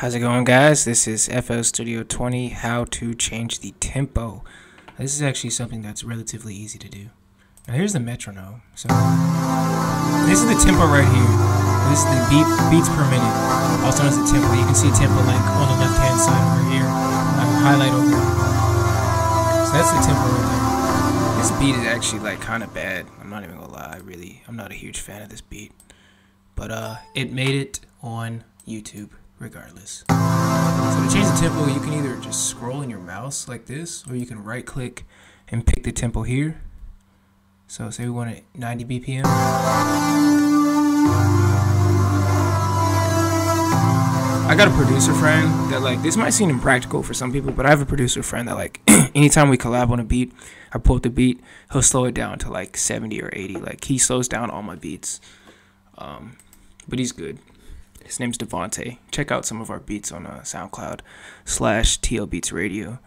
How's it going, guys? This is FL Studio 20, how to change the tempo. This is actually something that's relatively easy to do. Now here's the metronome. So this is the tempo right here. This is the beats per minute, also known as the tempo. You can see tempo like on the left hand side over here. I will highlight over here. So that's the tempo right there. This beat is actually like kind of bad. I'm not even gonna lie. I'm not a huge fan of this beat, but it made it on YouTube regardless. So to change the tempo, you can either just scroll in your mouse like this, or you can right click and pick the tempo here. So say we want it 90 BPM. I got a producer friend that, like, this might seem impractical for some people, but I have a producer friend that, like, anytime we collab on a beat, I pull up the beat, he'll slow it down to like 70 or 80. Like, he slows down all my beats. But he's good. His name's Devontae. Check out some of our beats on SoundCloud / TL Beats Radio.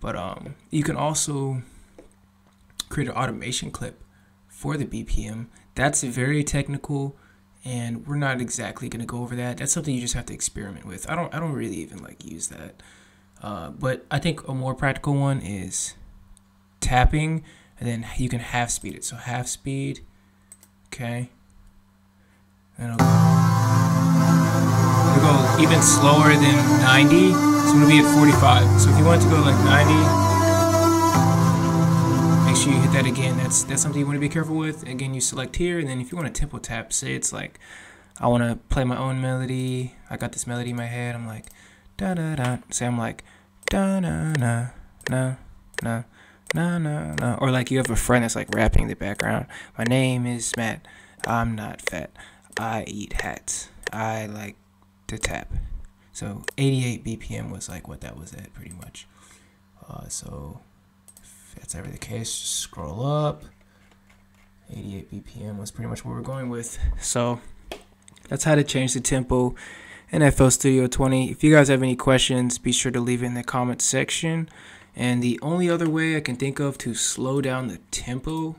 But you can also create an automation clip for the BPM. That's very technical, and we're not exactly going to go over that. That's something you just have to experiment with. I don't really even like use that. But I think a more practical one is tapping, and then you can half speed it. So half speed, okay. And I'll go even slower than 90, so it'll be at 45. So if you want it to go like 90, make sure you hit that again. That's something you want to be careful with. Again, you select here, and then if you want to tempo tap, say it's like, I want to play my own melody. I got this melody in my head. I'm like, da da da. Say I'm like, da na na na na na na na. Or like you have a friend that's like rapping in the background. My name is Matt. I'm not fat. I eat hats. I like to tap. So 88 BPM was like what that was at, pretty much. So if that's ever the case, just scroll up. 88 BPM was pretty much what we're going with. So that's how to change the tempo in FL Studio 20. If you guys have any questions, be sure to leave it in the comment section. And the only other way I can think of to slow down the tempo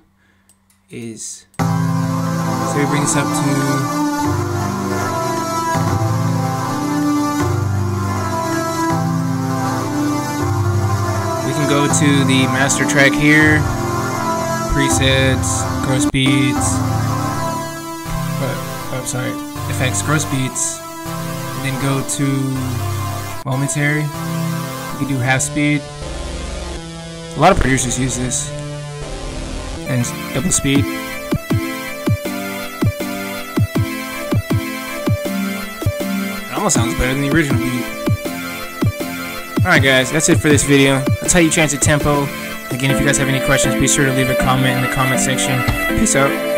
is, so we bring this up to, we can go to the master track here, presets, gross beats, I'm sorry, effects, gross beats, and then go to momentary. You can do half speed. A lot of producers use this, and double speed. Almost sounds better than the original beat. Alright guys, that's it for this video. That's how you change the tempo. Again, if you guys have any questions, be sure to leave a comment in the comment section. Peace out.